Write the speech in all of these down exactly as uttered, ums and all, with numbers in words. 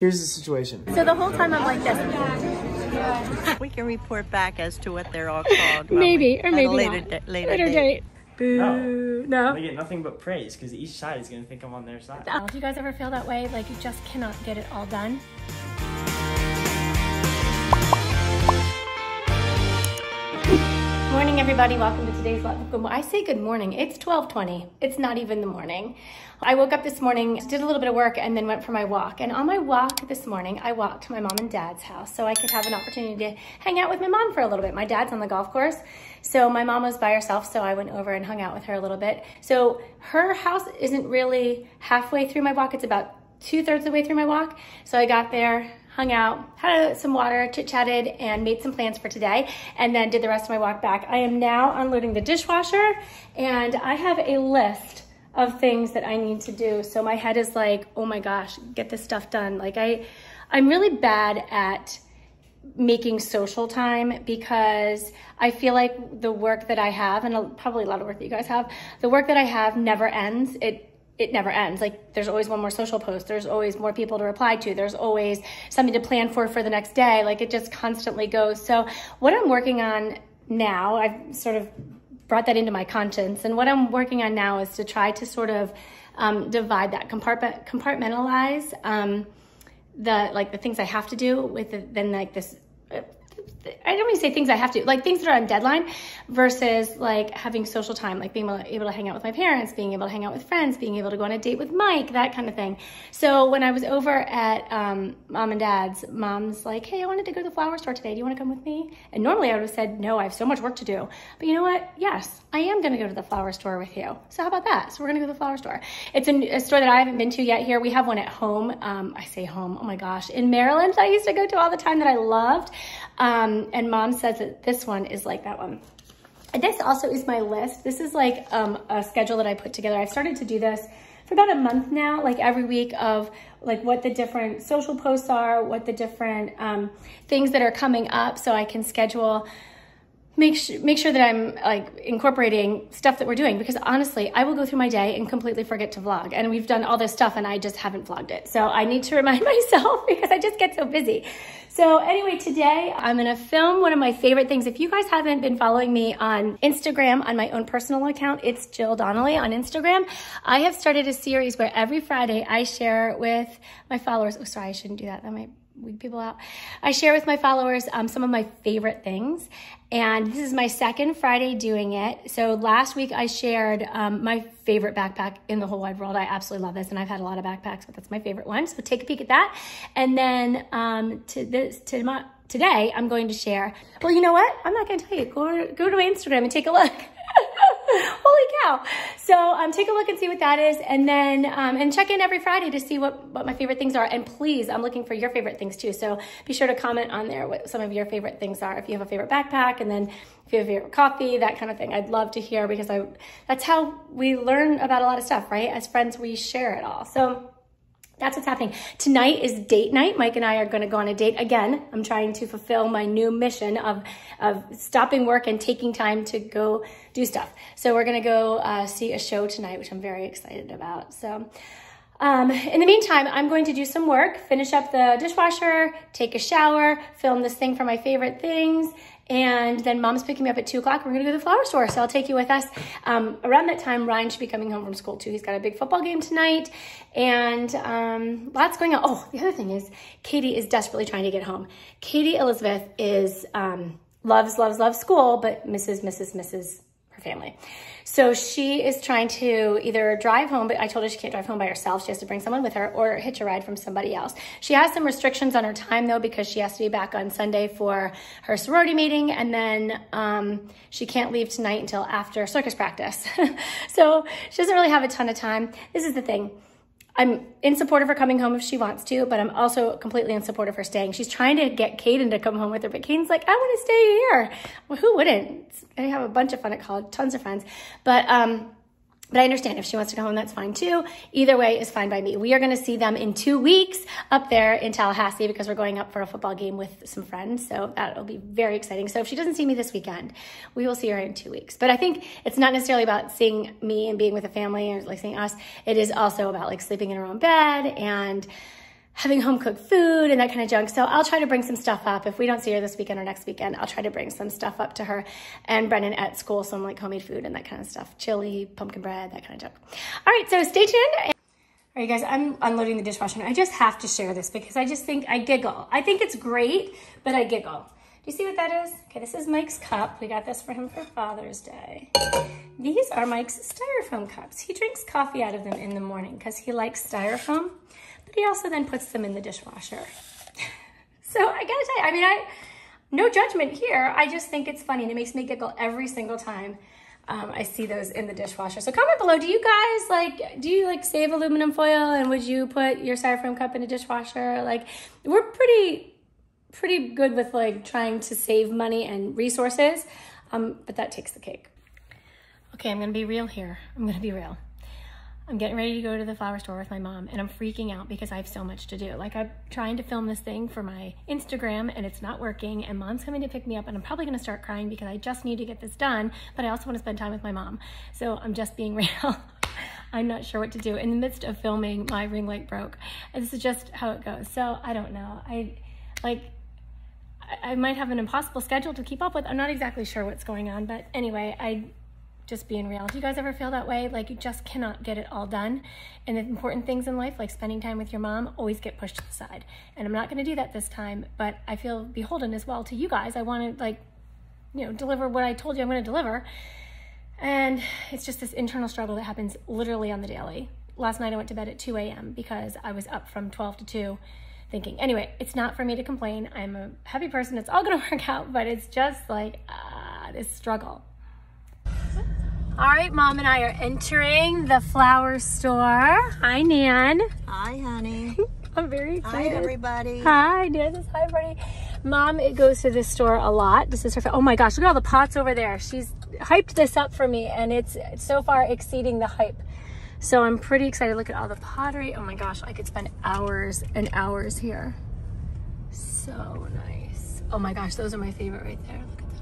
Here's the situation. So the whole time I'm like this. We can report back as to what they're all called. Maybe, or maybe later not. Da later, later date. date. Boo. No. no. We get nothing but praise because each side is going to think I'm on their side. Do you guys ever feel that way? Like you just cannot get it all done? Good morning, everybody. Welcome to today's vlog. I say good morning. It's twelve twenty. It's not even the morning. I woke up this morning, did a little bit of work, and then went for my walk. And on my walk this morning, I walked to my mom and dad's house so I could have an opportunity to hang out with my mom for a little bit. My dad's on the golf course, so my mom was by herself, so I went over and hung out with her a little bit. So her house isn't really halfway through my walk. It's about two-thirds of the way through my walk. So I got there, hung out, had some water, chit-chatted, and made some plans for today, and then did the rest of my walk back. I am now unloading the dishwasher, and I have a list of things that I need to do. So my head is like, oh my gosh, get this stuff done. Like I, I'm really bad at making social time because I feel like the work that I have, and probably a lot of work that you guys have, the work that I have never ends. It It never ends. Like there's always one more social post. There's always more people to reply to. There's always something to plan for for the next day. Like it just constantly goes. So what I'm working on now, I've sort of brought that into my conscience. And what I'm working on now is to try to sort of um, divide that, compartment, compartmentalize um, the, like the things I have to do with the, then like this, uh, I don't even say things I have to, like things that are on deadline versus like having social time, like being able to hang out with my parents, being able to hang out with friends, being able to go on a date with Mike, that kind of thing. So when I was over at um, mom and dad's, mom's like, hey, I wanted to go to the flower store today. Do you want to come with me? And normally I would have said, no, I have so much work to do. But you know what? Yes, I am going to go to the flower store with you. So how about that? So we're going to go to the flower store. It's a, a store that I haven't been to yet here. We have one at home. Um, I say home. Oh my gosh. In Maryland, I used to go to all the time that I loved. Um, and mom says that this one is like that one. And this also is my list. This is like um, a schedule that I put together. I've started to do this for about a month now, like every week, of like what the different social posts are, what the different um, things that are coming up, so I can schedule, make, make sure that I'm like incorporating stuff that we're doing. Because honestly, I will go through my day and completely forget to vlog. And we've done all this stuff and I just haven't vlogged it. So I need to remind myself because I just get so busy. So anyway, today I'm gonna film one of my favorite things. If you guys haven't been following me on Instagram, on my own personal account, it's Jill Donnelly on Instagram. I have started a series where every Friday I share with my followers, oh sorry, I shouldn't do that, that might weed people out. I share with my followers um, some of my favorite things. And this is my second Friday doing it. So last week I shared um, my favorite backpack in the whole wide world. I absolutely love this. And I've had a lot of backpacks, but that's my favorite one. So take a peek at that. And then um, to this, to my, today I'm going to share, well, you know what? I'm not gonna tell you, go, go to my Instagram and take a look. Holy cow. So um, take a look and see what that is. And then, um, and check in every Friday to see what, what my favorite things are. And please, I'm looking for your favorite things too. So be sure to comment on there what some of your favorite things are. If you have a favorite backpack, and then if you have a favorite coffee, that kind of thing. I'd love to hear, because I, that's how we learn about a lot of stuff, right? As friends, we share it all. So that's what's happening. Tonight is date night. Mike and I are going to go on a date again. I'm trying to fulfill my new mission of, of stopping work and taking time to go do stuff. So we're going to go uh, see a show tonight, which I'm very excited about. So um, in the meantime, I'm going to do some work, finish up the dishwasher, take a shower, film this thing for my favorite things. And then mom's picking me up at two o'clock. We're gonna go to the flower store, so I'll take you with us. Um, around that time, Ryan should be coming home from school too. He's got a big football game tonight, and um, lots going on. Oh, the other thing is, Katie is desperately trying to get home. Katie Elizabeth is um, loves, loves, loves school, but misses, misses, misses her family. So she is trying to either drive home, but I told her she can't drive home by herself. She has to bring someone with her, or hitch a ride from somebody else. She has some restrictions on her time though, because she has to be back on Sunday for her sorority meeting. And then um, she can't leave tonight until after circus practice. So she doesn't really have a ton of time. This is the thing. I'm in support of her coming home if she wants to, but I'm also completely in support of her staying. She's trying to get Caden to come home with her, but Caden's like, I want to stay here. Well, who wouldn't? I have a bunch of fun at college, tons of friends. But um, but I understand if she wants to go home, that's fine too. Either way is fine by me. We are going to see them in two weeks up there in Tallahassee, because we're going up for a football game with some friends. So that'll be very exciting. So if she doesn't see me this weekend, we will see her in two weeks. But I think it's not necessarily about seeing me and being with a family, or like seeing us. It is also about like sleeping in her own bed and having home cooked food and that kind of junk. So I'll try to bring some stuff up. If we don't see her this weekend or next weekend, I'll try to bring some stuff up to her and Brennan at school, some like homemade food and that kind of stuff. Chili, pumpkin bread, that kind of junk. All right, so stay tuned. All right, you guys, I'm unloading the dishwasher. I just have to share this because I just think I giggle. I think it's great, but I giggle. Do you see what that is? Okay, this is Mike's cup. We got this for him for Father's Day. These are Mike's styrofoam cups. He drinks coffee out of them in the morning because he likes styrofoam, but he also then puts them in the dishwasher. So I gotta tell you, I mean, I no judgment here. I just think it's funny and it makes me giggle every single time Um, I see those in the dishwasher. So comment below, do you guys like, do you like save aluminum foil and would you put your styrofoam cup in a dishwasher? Like we're pretty, pretty good with like trying to save money and resources, um, but that takes the cake. Okay, I'm gonna be real here. I'm gonna be real. I'm getting ready to go to the flower store with my mom and I'm freaking out because I have so much to do. Like I'm trying to film this thing for my Instagram and it's not working and mom's coming to pick me up and I'm probably gonna start crying because I just need to get this done, but I also wanna spend time with my mom. So I'm just being real. I'm not sure what to do. In the midst of filming, my ring light broke. And this is just how it goes. So I don't know. I like. I might have an impossible schedule to keep up with. I'm not exactly sure what's going on, but anyway, I just being real. Do you guys ever feel that way? Like you just cannot get it all done. And the important things in life, like spending time with your mom, always get pushed to the side. And I'm not gonna do that this time, but I feel beholden as well to you guys. I wanna like, you know, deliver what I told you I'm gonna deliver. And it's just this internal struggle that happens literally on the daily. Last night I went to bed at two A M because I was up from twelve to two thinking. Anyway, it's not for me to complain. I'm a happy person. It's all gonna work out, but it's just like uh, this struggle. All right, mom and I are entering the flower store. Hi, Nan. Hi, honey. I'm very excited. Hi, everybody. Hi, Nan. Hi, everybody. Mom it goes to this store a lot. This is her, oh my gosh, look at all the pots over there. She's hyped this up for me and it's so far exceeding the hype. So I'm pretty excited. Look at all the pottery. Oh my gosh, I could spend hours and hours here. So nice. Oh my gosh, those are my favorite right there. Look at those.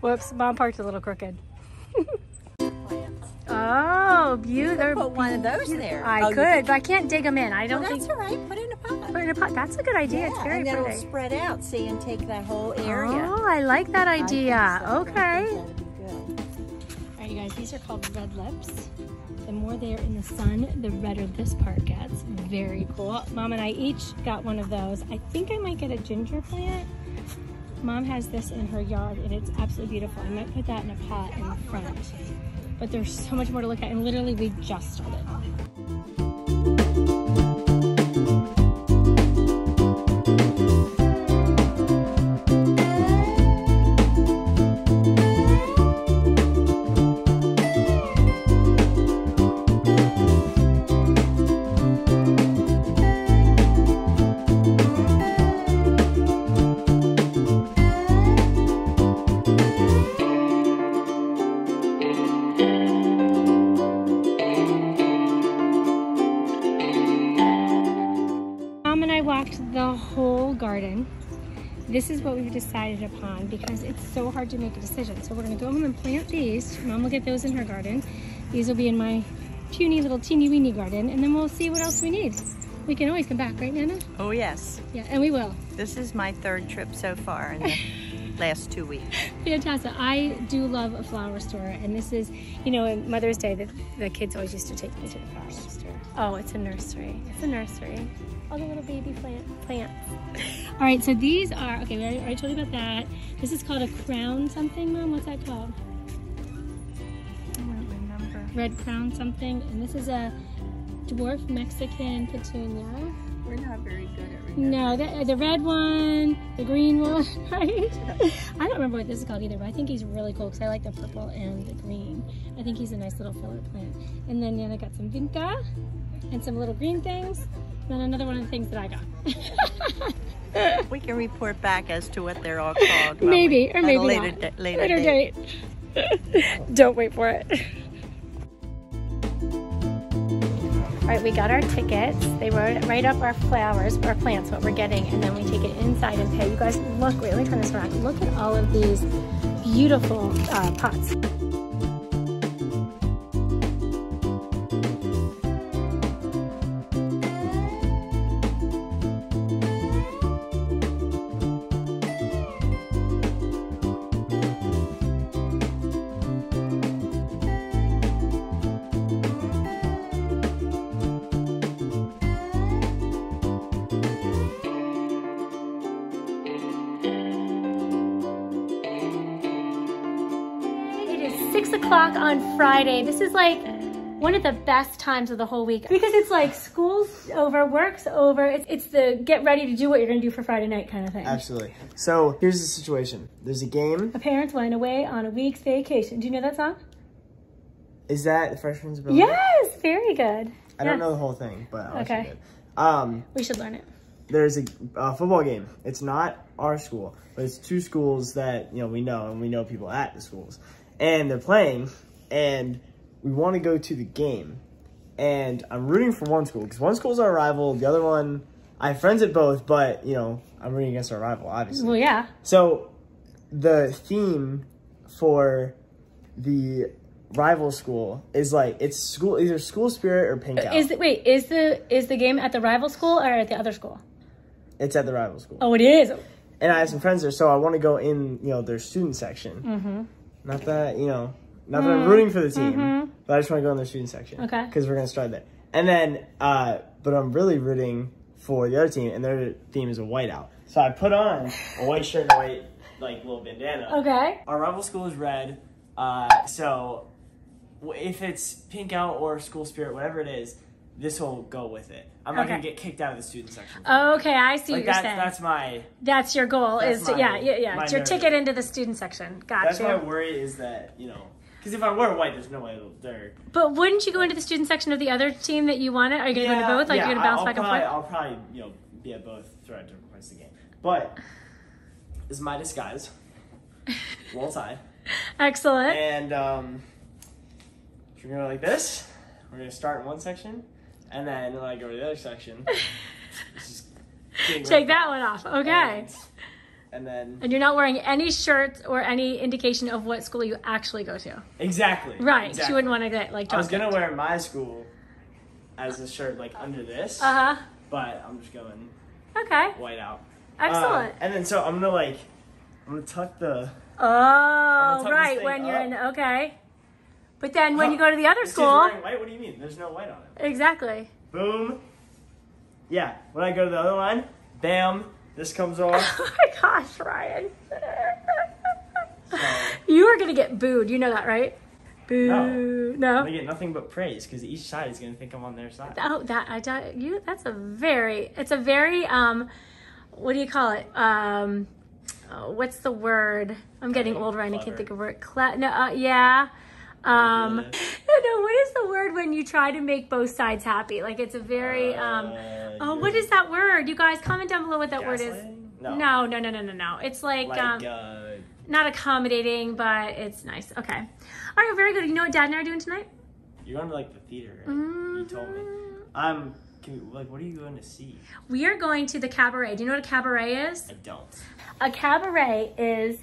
Whoops, mom parked a little crooked. Oh, beautiful. Put one of those there. I oh, could, but I can't dig them in. I don't well, that's think. That's all right. Put it in a pot. Put it in a pot. That's a good idea. Yeah, it's very pretty. And then it'll spread out, see, and take that whole area. Oh, I like that idea. So. Okay. All right, you guys, these are called red lips. The more they are in the sun, the redder this part gets. Very cool. Mom and I each got one of those. I think I might get a ginger plant. Mom has this in her yard and it's absolutely beautiful. I might put that in a pot in the front, but there's so much more to look at and literally we just started. This is what we've decided upon because it's so hard to make a decision. So we're gonna go home and plant these. Mom will get those in her garden. These will be in my puny little teeny weeny garden and then we'll see what else we need. We can always come back, right, Nana? Oh, yes. Yeah, and we will. This is my third trip so far in the last two weeks. Fantastic. I do love a flower store and this is, you know, on Mother's Day, the, the kids always used to take me to the flower store. Oh, it's a nursery. It's a nursery. All the little baby plant plants. All right, so these are, okay, I already told you about that. This is called a crown something, Mom. What's that called? I don't remember. Red crown something. And this is a dwarf Mexican petunia. We're not very good at remembering. No, the, the red one, the green one, right? I don't remember what this is called either, but I think he's really cool because I like the purple and the green. I think he's a nice little filler plant. And then Nana got some vinca and some little green things. Then another one of the things that I got. We can report back as to what they're all called. Maybe, or maybe later not. Da later, later date. date. Don't wait for it. All right, we got our tickets. They wrote right up our flowers, our plants, what we're getting, and then we take it inside and pay. You guys, look, wait, let me turn this around. Look at all of these beautiful uh, pots. o'clock on Friday. This is like one of the best times of the whole week because it's like school's over, work's over. It's, it's the get ready to do what you're gonna do for Friday night kind of thing. Absolutely. So here's the situation. There's a game. A parent went away on a week's vacation. Do you know that song? Is that the Freshman's Ability? Yes, very good. I don't yeah. know the whole thing, but I okay. Good. Um, we should learn it. There's a uh, football game. It's not our school, but it's two schools that, you know, we know, and we know people at the schools. And they're playing, and we want to go to the game. And I'm rooting for one school, because one school's our rival, the other one, I have friends at both, but, you know, I'm rooting against our rival, obviously. Well, yeah. So the theme for the rival school is like, it's school, either school spirit or pink out. Is the, wait, is the is the game at the rival school or at the other school? It's at the rival school. Oh, it is. And I have some friends there, so I want to go in, you know, their student section. Mm-hmm. Not that, you know, not that mm-hmm. I'm rooting for the team, mm-hmm. but I just want to go in their student section. Okay. Because we're going to start there. And then, uh, but I'm really rooting for the other team, and their theme is a whiteout. So I put on a white shirt and a white, like, little bandana. Okay. Our rival school is red, uh, so if it's pink out or school spirit, whatever it is, this will go with it. I'm okay. not gonna get kicked out of the student section. Okay, I see like what you're that, saying. That's my. That's your goal that's is to, my, yeah, yeah, yeah. It's your nervous. ticket into the student section. Gotcha. That's my worry is that, you know, because if I were white, there's no way it'll there. But wouldn't you go into the student section of the other team that you wanted? Are you gonna yeah, go into both? Like yeah, you're gonna bounce I'll back probably, and forth? I'll probably, you know, be at both throughout the rest of the game. But this is my disguise. Roll tie. Excellent. And um, we're gonna go like this. We're gonna start in one section. And then I go to the other section. Take that off. one off. Okay. And, and then. And you're not wearing any shirts or any indication of what school you actually go to. Exactly. Right. Exactly. She wouldn't want to get like. I was gonna wear my school as a shirt like under this. Uh huh. But I'm just going. Okay. White out. Excellent. Uh, and then so I'm gonna like, I'm gonna tuck the. Oh tuck right when you're up. in okay. But then when huh. you go to the other this school... White? What do you mean? There's no white on it. Exactly. Boom. Yeah. When I go to the other line, bam, this comes off. Oh my gosh, Ryan. So, you are going to get booed. You know that, right? Boo. No. no? I'm going to get nothing but praise because each side is going to think I'm on their side. Oh, that, I doubt you, that's a very... It's a very, um, what do you call it? Um, oh, what's the word? I'm getting old, Ryan. Clever. I can't think of a word. Cle no, uh, yeah. um no no what is the word when you try to make both sides happy, like it's a very uh, um oh what is that word, you guys comment down below what that word is. No. no no no no no no it's like, like um uh, not accommodating, but it's nice. Okay, all right, very good. You know what Dad and I are doing tonight? You're going to like the theater, right? Mm-hmm. You told me. I'm um, like, what are you going to see? We are going to the cabaret. Do you know what a cabaret is? I don't. A cabaret is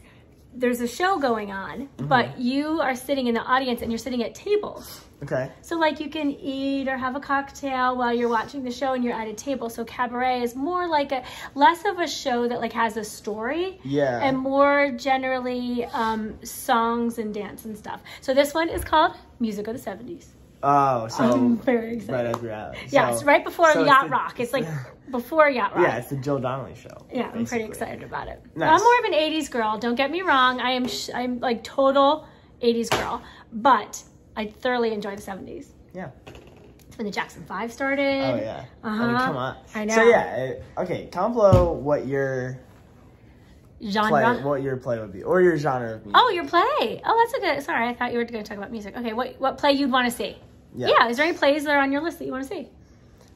there's a show going on, mm-hmm. but you are sitting in the audience and you're sitting at tables. Okay. So like you can eat or have a cocktail while you're watching the show and you're at a table. So cabaret is more like a, less of a show that like has a story. Yeah. And more generally um, songs and dance and stuff. So this one is called Music of the seventies. Oh, so I'm very excited. Right after that. So, yes, right before so Yacht it's the, Rock. It's like before Yacht Rock. Yeah, it's the Jill Donnelly show. Yeah, basically. I'm pretty excited about it. Nice. I'm more of an eighties girl. Don't get me wrong. I am sh I'm like total eighties girl, but I thoroughly enjoy the seventies. Yeah. It's when the Jackson Five started. Oh, yeah. Uh-huh. I mean, come on. I know. So, yeah. Okay, comment below what your genre. Play, what your play would be, or your genre of music. Oh, your play. Oh, that's a good. Sorry, I thought you were going to talk about music. Okay, what, what play you'd want to see? Yeah. Yeah, is there any plays that are on your list that you want to see?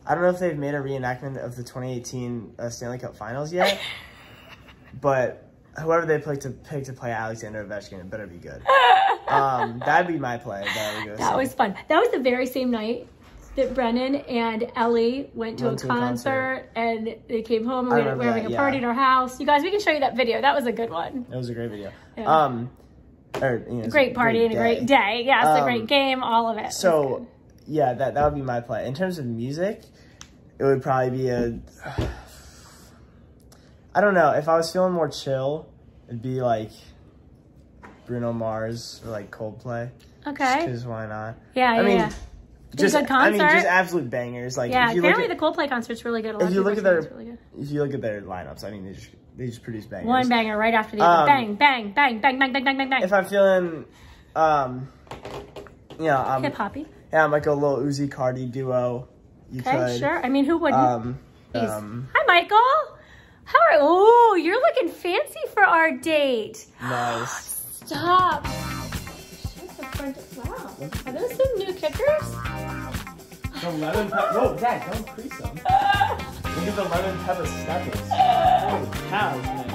I don't know if they've made a reenactment of the twenty eighteen uh, Stanley Cup Finals yet, but whoever they pick to, pick to play Alexander Ovechkin, it better be good. Um, that'd be my play. That, go that was fun. That was the very same night that Brennan and Ellie went to, went a, to concert, a concert, and they came home, and we were having that, a party yeah. at our house. You guys, we can show you that video. That was a good one. It was a great video. Yeah. Um, Or, you know, a great party and a great day. Yeah, it's um, a great game, all of it. So, yeah, that, that would be my play. In terms of music, it would probably be a... Uh, I don't know. If I was feeling more chill, it'd be like Bruno Mars or like Coldplay. Okay. Because why not? Yeah, I yeah, mean, yeah. Just, good concert. I mean, just absolute bangers. Like, yeah, if you apparently look at, the Coldplay concert's really good. A lot if, you look at their, really good. if you look at their lineups, I mean, they just... They just produce bangers. One banger right after the other. Um, bang, bang, bang, bang, bang, bang, bang, bang, bang. If I'm feeling um, Yeah, um, hip hoppy. Yeah, I might go Lil Uzi Cardi duo. You okay, could. Sure. I mean, who wouldn't? Um, um, Hi, Michael. How are? Oh, you're looking fancy for our date. Nice. Stop. Wow. Are those some new kickers? The lemon pepper. Whoa, Dad, don't crease them. Look at the lemon pepper snappers. Holy cow, man.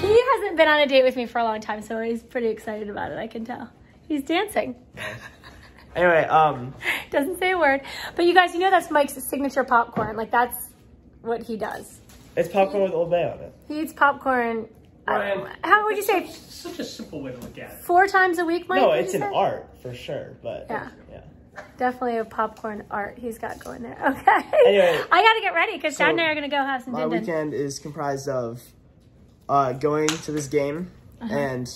He hasn't been on a date with me for a long time, so he's pretty excited about it, I can tell. He's dancing. Anyway, um. Doesn't say a word. But you guys, you know that's Mike's signature popcorn. Like, that's what he does. It's popcorn with Old Bay on it. He eats popcorn. Ryan, um, how would you say? Such, such a simple way to look at it. Four times a week, Mike? No, it's an art for sure, but yeah. yeah. Definitely a popcorn art he's got going there. Okay. Anyway, I got to get ready because so Dad and I are going to go have some dinner. My weekend is comprised of uh, going to this game uh-huh. and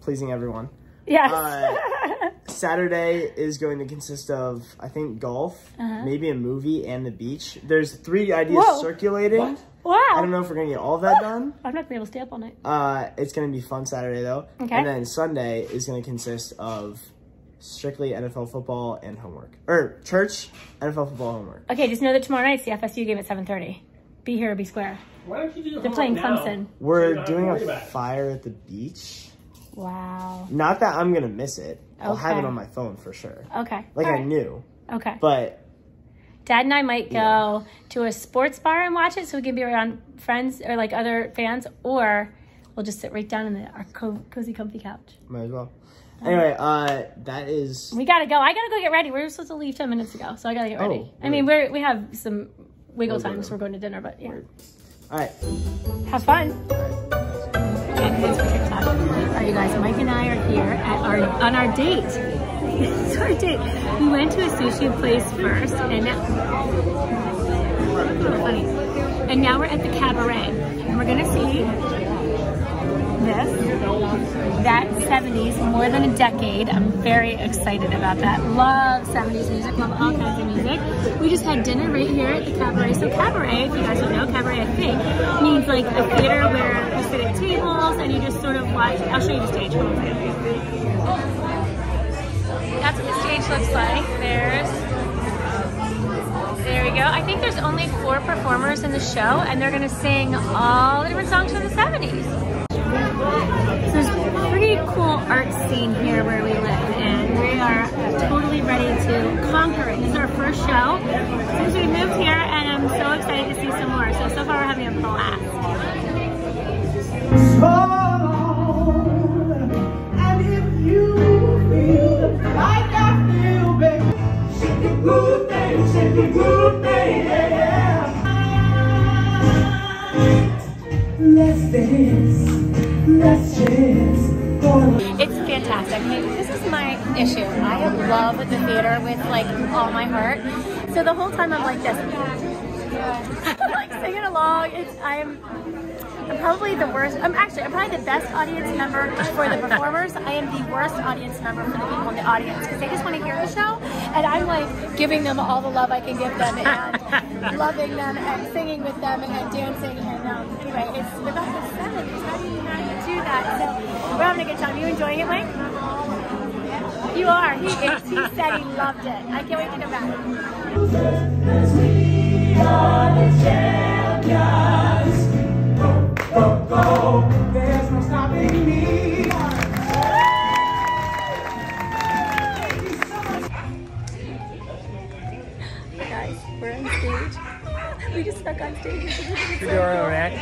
pleasing everyone. Yes. Uh, Saturday is going to consist of, I think, golf, uh-huh. maybe a movie, and the beach. There's three ideas Whoa. circulating. What? Wow. I don't know if we're going to get all of that done. I'm not going to be able to stay up all night. Uh, it's going to be fun Saturday, though. Okay. And then Sunday is going to consist of strictly N F L football and homework. Or church, N F L football, homework. Okay, just know that tomorrow night's the F S U game at seven thirty. Be here or be square. Why don't you do They're playing now? Clemson. We're doing a fire at the beach. Wow. Not that I'm going to miss it. Okay. I'll have it on my phone for sure. Okay. Like all I right. knew. Okay. But... Dad and I might go yeah. to a sports bar and watch it so we can be around friends or like other fans, or we'll just sit right down in the, our co cozy, comfy couch. Might as well. Anyway, uh, that is... We gotta go. I gotta go get ready. We were supposed to leave ten minutes ago, so I gotta get oh, ready. Weird. I mean, we're, we have some wiggle we're time because so we're going to dinner, but yeah. Weird. All right. Have fun. All right. Thanks for TikTok. All right, you guys. Mike and I are here at our on our date. It's our date. We went to a sushi place first, and now, so funny. And now we're at the cabaret, and we're gonna see this, that seventies, more than a decade. I'm very excited about that. Love seventies music, love all kinds of music. We just had dinner right here at the cabaret. So cabaret, if you guys don't know, cabaret, I think, means like a theater where you sit at tables and you just sort of watch. I'll show you the stage. Hold on. That's what the stage looks like. There's, there we go. I think there's only four performers in the show, and they're gonna sing all the different songs from the seventies. So there's a pretty cool art scene here where we live, and we are totally ready to conquer it. This is our first show since we moved here, and I'm so excited to see some more. So, so far we're having a blast. Good thing, shake the good thing, yeah. Let's dance, let's dance. It's fantastic. This is my issue. I love the theater with like all my heart. So the whole time I'm like this. I'm like singing along. It's I'm. I'm probably the worst, I'm actually, I'm probably the best audience member for the performers. I am the worst audience member for the people in the audience because they just want to hear the show. And I'm like giving them all the love I can give them and loving them and singing with them and then dancing. And um, anyway, it's the best of seven. How do you not do that? So we're having a good time. Are you enjoying it, Mike? You are. He, he said he loved it. I can't wait to come back. We are the champions. Go, go, there's no stopping me. Thank you so much. Guys, we're on stage. We just stuck on stage. You're doing all right.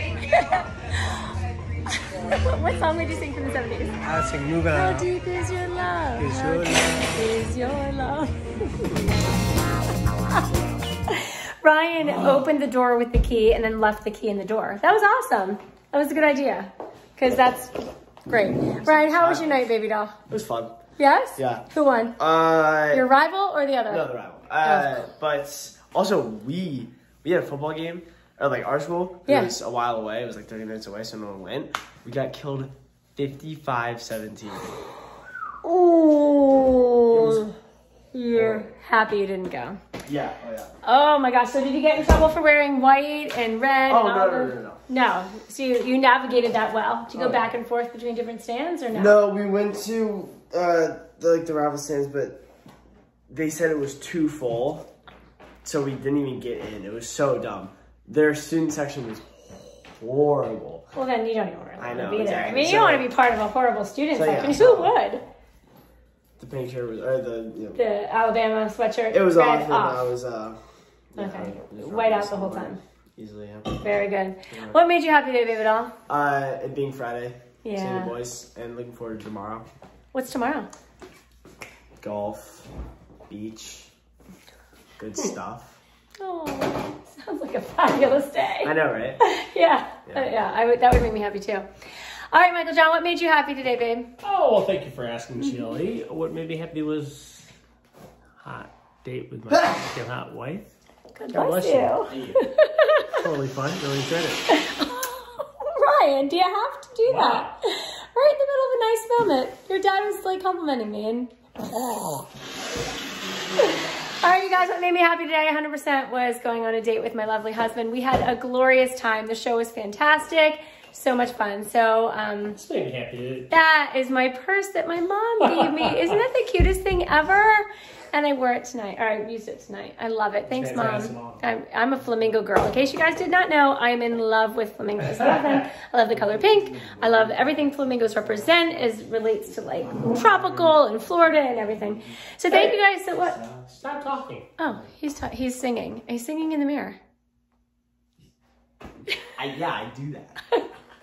What song would you sing from the seventies? I would sing Moving On. How deep is your love? Is your love? Is your love? Ryan oh. opened the door with the key and then left the key in the door. That was awesome. That was a good idea, because that's great. Ryan, how was your night, baby doll? It was fun. Yes? Yeah. Who won? Uh, Your rival or the other? No, the rival. Uh, oh. But also, we we had a football game, or like our school. It yeah. was a while away. It was like thirty minutes away, so no one went. We got killed fifty-five seventeen. Oh, you're yeah. happy you didn't go. Yeah, oh yeah. Oh my gosh, so did you get in trouble for wearing white and red? Oh, and all no, no, no, no. No, so you, you navigated that well. Did you go oh, back yeah. and forth between different stands or no? No, we went to uh, the, like the raffle stands, but they said it was too full, so we didn't even get in. It was so dumb. Their student section was horrible. Well, then you don't even really want to be exactly. there. I mean, you so, don't want to be part of a horrible student so, section. Yeah. Who would? The pink shirt was, or the, you know, the Alabama sweatshirt. It was off, and I was, uh, yeah, okay. Was white out the whole time. Easily, yeah. Very good. Yeah. What made you happy today, babe, at all? Uh, it being Friday. Yeah. Seeing the boys, and looking forward to tomorrow. What's tomorrow? Golf, beach, good stuff. Oh, sounds like a fabulous day. I know, right? yeah. Yeah, uh, yeah. I would. That would make me happy too. All right, Michael John, what made you happy today, babe? Oh, well, thank you for asking, Chili. What made me happy was a hot date with my fucking hot wife. God, God bless, bless you. you. Totally fun. Really enjoyed it. Ryan, do you have to do wow. that? Right in the middle of a nice moment. Your dad was like complimenting me. And... Oh. All right, you guys, what made me happy today one hundred percent was going on a date with my lovely husband. We had a glorious time. The show was fantastic. So much fun. So, um, it's made me happy. That is my purse that my mom gave me. Isn't that the cutest thing ever? And I wore it tonight, or I used it tonight. I love it. Thanks, Mom. I'm, I'm a flamingo girl. In case you guys did not know, I'm in love with flamingos. I love them. I love the color pink. I love everything flamingos represent as relates to like tropical and Florida and everything. So thank you guys. So what? Stop talking. Oh, he's ta he's singing. He's singing in the mirror. I, yeah, I do that.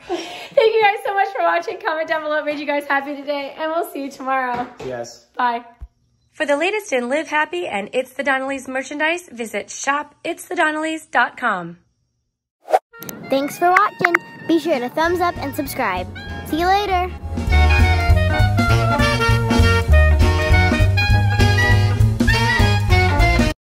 Thank you guys so much for watching. Comment down below what made you guys happy today, and we'll see you tomorrow. Yes. Bye. For the latest in Live Happy and It's the Donnellys merchandise, visit shop its the donnellys dot com. Thanks for watching. Be sure to thumbs up and subscribe. See you later.